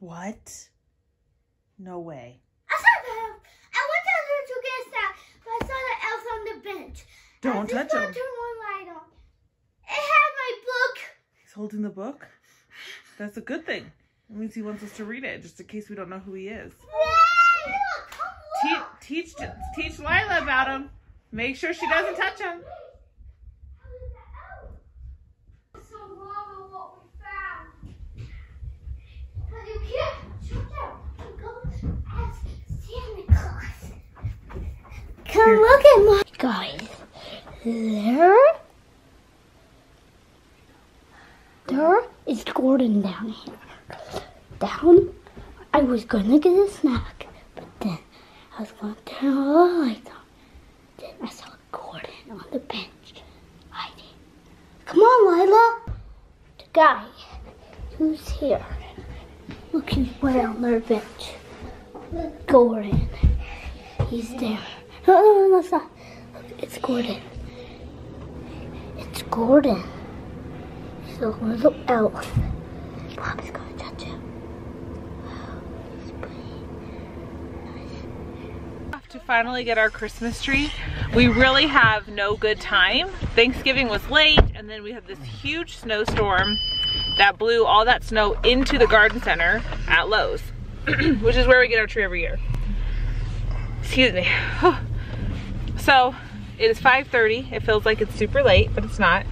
What? No way. I saw the elf. I went down there to get that, but I saw the elf on the bench. Don't touch him. I turned one light on. It had my book. He's holding the book? That's a good thing. It means he wants us to read it, just in case we don't know who he is. Yay! Look, come look. Teach Lila about him. Make sure she doesn't touch him. Come look at my guys. There is Gordon down here. Down. I was gonna get a snack, but then I was gonna turn all the lights on. Then I saw Gordon on the bench hiding. Come on, Lila. The guy who's here. Look, he's right on their bench. Gordon. He's there. No, it's not. Look, it's Gordon. It's Gordon. He's a little elf. Bob's gonna touch him. Wow, he's pretty nice. To finally get our Christmas tree. We really have no good time. Thanksgiving was late, and then we had this huge snowstorm that blew all that snow into the garden center at Lowe's, which is where we get our tree every year. Excuse me. So it is 5:30. It feels like it's super late, but it's not.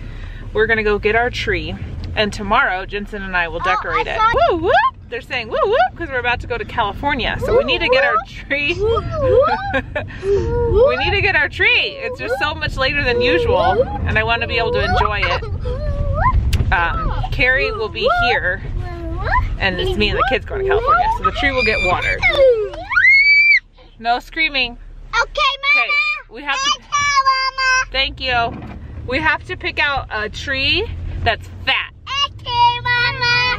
We're gonna go get our tree, and tomorrow Jensen and I will decorate it. Woo woo! They're saying woo woo because we're about to go to California, so we need to get our tree. We need to get our tree. It's just so much later than usual, and I want to be able to enjoy it. Carrie will be here, and it's me and the kids going to California, so the tree will get watered. No screaming. Okay, Mama. Okay, we have to, Mama. Thank you. We have to pick out a tree that's fat. Okay, Mama.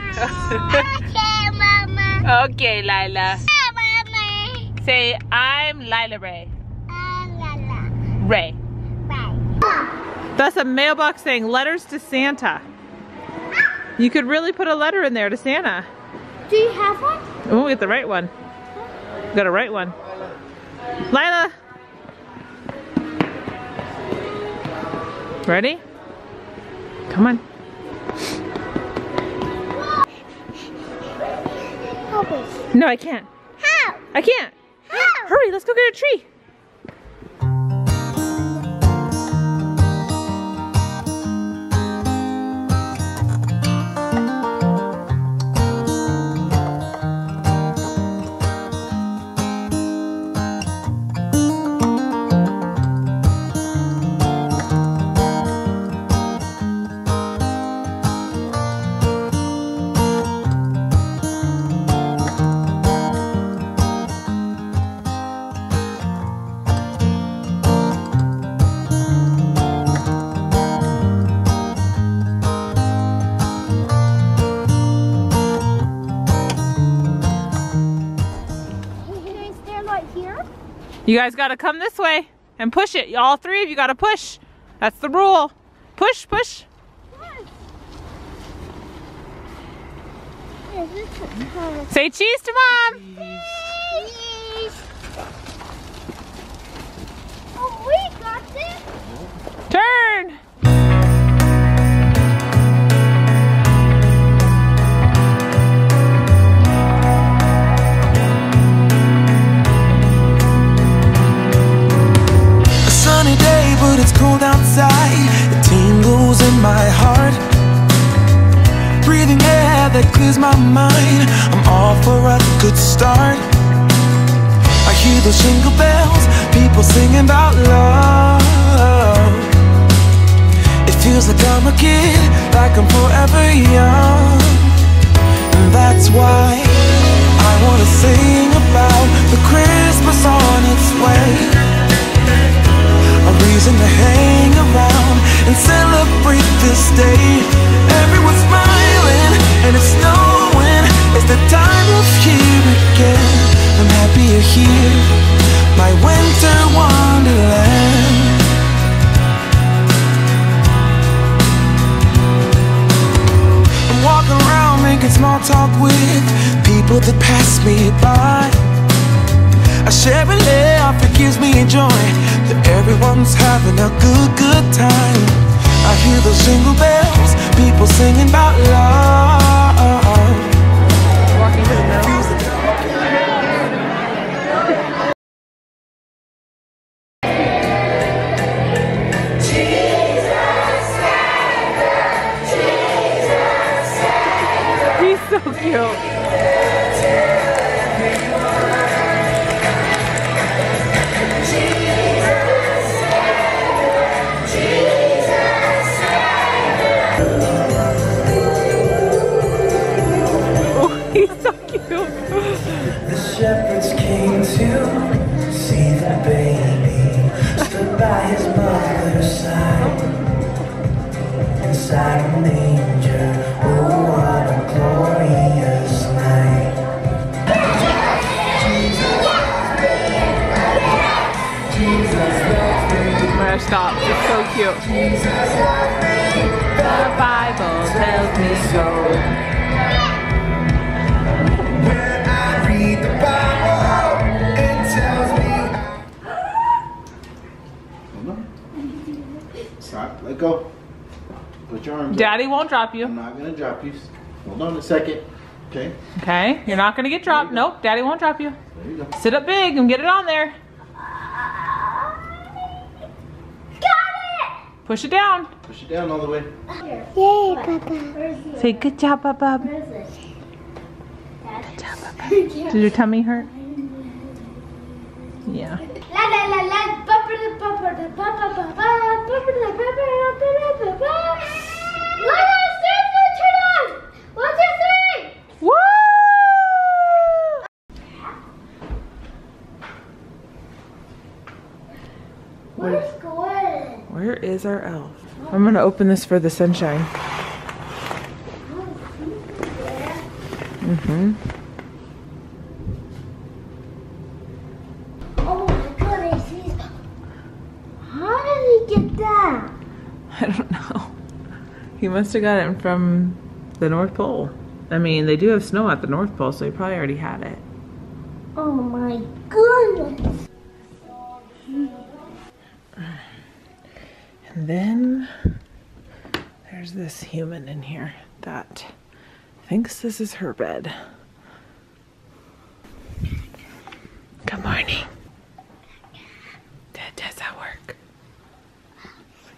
Okay, Mama. Okay, Lila. Yeah, Mama. Say, I'm Lila Ray. I'm Lila. Ray. Ray. That's a mailbox saying letters to Santa. You could really put a letter in there to Santa. Do you have one? Oh, we get the right one. We got a right one. Lila! Ready? Come on. Help us. No, I can't. How? I can't. How? Hurry, let's go get a tree. You guys gotta come this way and push it. All three of you gotta push. That's the rule. Push, push. Yes. Say cheese to Mom. Cheese. Oh, we got this. Turn. It tingles in my heart. Breathing air that clears my mind. I'm all for a good start. I hear the jingle bells, people singing about love. It feels like I'm a kid, like I'm forever young. And that's why I wanna sing about the Christmas on its way. A reason to hang around and celebrate this day. Everyone's smiling and it's snowing. It's the time of year again. I'm happier here, my winter wonderland. I'm walking around making small talk with people people that pass me by. I share and laugh, it gives me joy that everyone's having a good time. I hear those jingle bells, people singing about love. Walking to the middle. Stop. It's so cute. Jesus loves me. The Bible tells me so. When I read the Bible, it tells me. Hold on. Stop. Let go. Put your arms. Daddy up. Won't drop you. I'm not gonna drop you. Hold on a second. Okay. Okay. You're not gonna get dropped. Nope. Daddy won't drop you. There you go. Sit up big and get it on there. Push it down. Push it down all the way. Here. Yay, Papa. Say, good job, Papa. Good job, Papa. Did your tummy hurt? Yeah. La la la la. Papa the Papa the Papa Papa Papa the Papa Papa Papa. Lila, start to turn on. 1, 2, 3. Woo! Where's Gordon? Where is our elf? I'm gonna open this for the sunshine. Mm-hmm. Oh my God, I see. How did he get that? I don't know. He must have got it from the North Pole. I mean, they do have snow at the North Pole, so he probably already had it. Oh my goodness. And then there's this human in here that thinks this is her bed. Good morning. Does that work?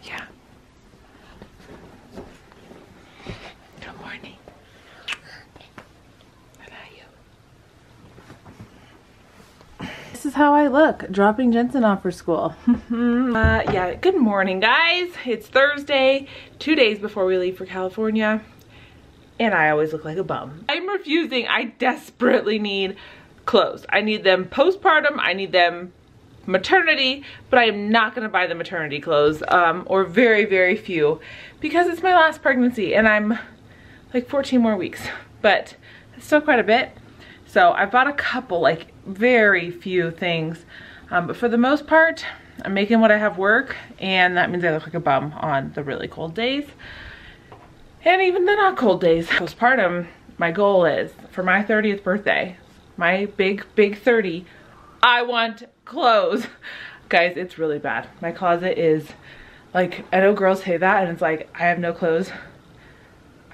Yeah. Good morning. How are you? This is how I look, dropping Jensen off for school. Yeah, good morning guys. It's Thursday, 2 days before we leave for California, and I always look like a bum. I'm refusing. I desperately need clothes. I need them postpartum, I need them maternity, but I am not gonna buy the maternity clothes, or very, very few, because it's my last pregnancy and I'm like 14 more weeks, but it's still quite a bit. So I bought a couple, like very few things, but for the most part, I'm making what I have work, and that means I look like a bum on the really cold days and even the not cold days. Postpartum, my goal is for my 30th birthday, my big 30, I want clothes. Guys, it's really bad. My closet is like, I know girls say that and it's like, I have no clothes.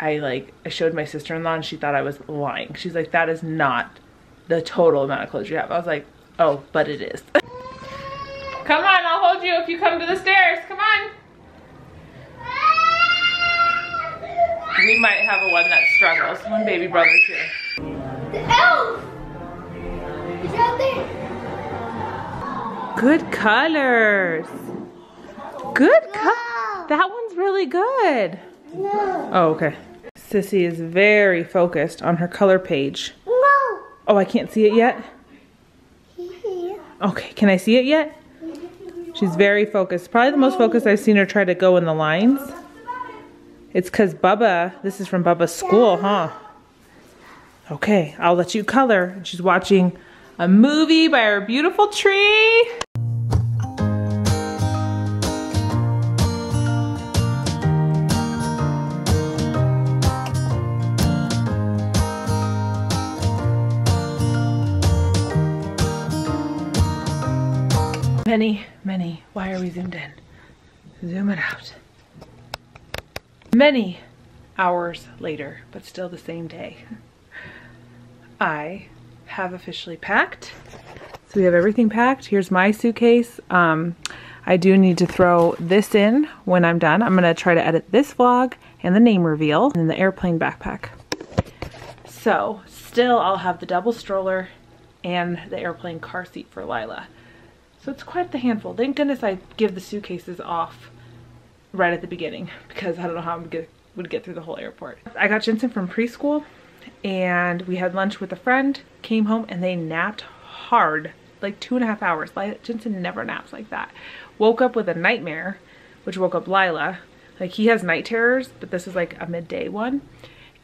I showed my sister-in-law and she thought I was lying. She's like, that is not the total amount of clothes you have. I was like, oh, but it is. Come on, I'll hold you if you come to the stairs. Come on. We might have a one that struggles. One baby brother's here. The elf! He's out there. Good colors. Good colors. That one's really good. No. Oh, okay. Sissy is very focused on her color page. No. Oh, I can't see it yet? Okay, can I see it yet? She's very focused. Probably the most focused I've seen her try to go in the lines. It's because Bubba, this is from Bubba's school, huh? Okay, I'll let you color. She's watching a movie by our beautiful tree. Many. Why are we zoomed in? Zoom it out. Many hours later, but still the same day, I have officially packed. So we have everything packed. Here's my suitcase. I do need to throw this in when I'm done. I'm gonna try to edit this vlog and the name reveal and the airplane backpack. So still I'll have the double stroller and the airplane car seat for Lila. So it's quite the handful. Thank goodness I give the suitcases off right at the beginning because I don't know how I would get through the whole airport. I got Jensen from preschool and we had lunch with a friend, came home and they napped hard, like 2.5 hours. Jensen never naps like that. Woke up with a nightmare, which woke up Lila. Like he has night terrors, but this is like a midday one.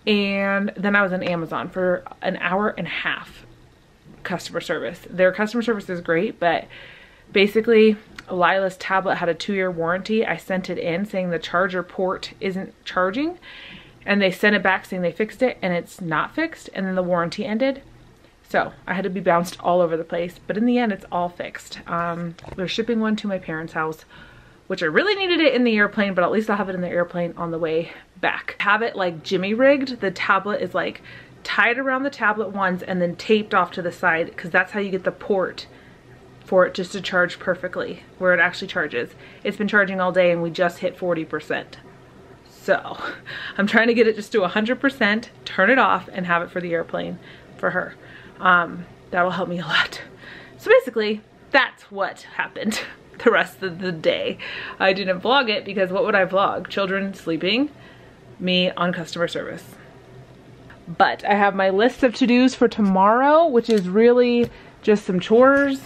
And then I was on Amazon for 1.5 hours customer service. Their customer service is great, but basically Lila's tablet had a 2-year warranty. I sent it in saying the charger port isn't charging and they sent it back saying they fixed it and it's not fixed and then the warranty ended. So I had to be bounced all over the place, but in the end it's all fixed. They're shipping one to my parents' house, which I really needed it in the airplane, but at least I'll have it in the airplane on the way back. Have it like jimmy rigged. The tablet is like tied around the tablet once and then taped off to the side because that's how you get the port for it just to charge perfectly where it actually charges. It's been charging all day and we just hit 40%. So I'm trying to get it just to 100%, turn it off and have it for the airplane for her. That'll help me a lot. So basically that's what happened. The rest of the day. I didn't vlog it because what would I vlog? Children sleeping, me on customer service. But I have my list of to-dos for tomorrow, which is really just some chores.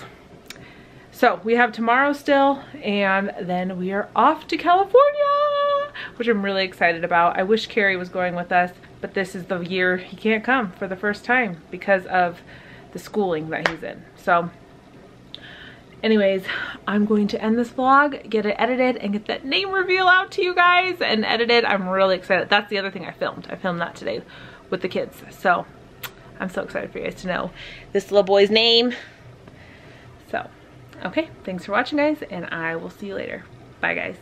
So we have tomorrow still, and then we are off to California, which I'm really excited about. I wish Carrie was going with us, but this is the year he can't come for the first time because of the schooling that he's in. So anyways, I'm going to end this vlog, get it edited, and get that name reveal out to you guys and edited. I'm really excited. That's the other thing I filmed. I filmed that today with the kids. So I'm so excited for you guys to know this little boy's name. So, okay. Thanks for watching, guys, and I will see you later. Bye, guys.